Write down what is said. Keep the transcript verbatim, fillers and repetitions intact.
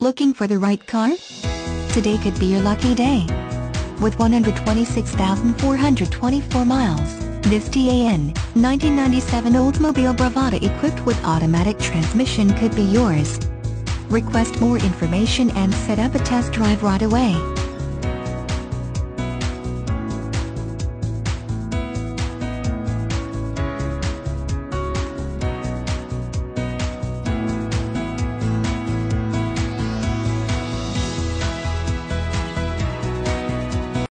Looking for the right car? Today could be your lucky day. With one hundred twenty-six thousand four hundred twenty-four miles, this T A N nineteen ninety-seven Oldsmobile Bravada equipped with automatic transmission could be yours. Request more information and set up a test drive right away.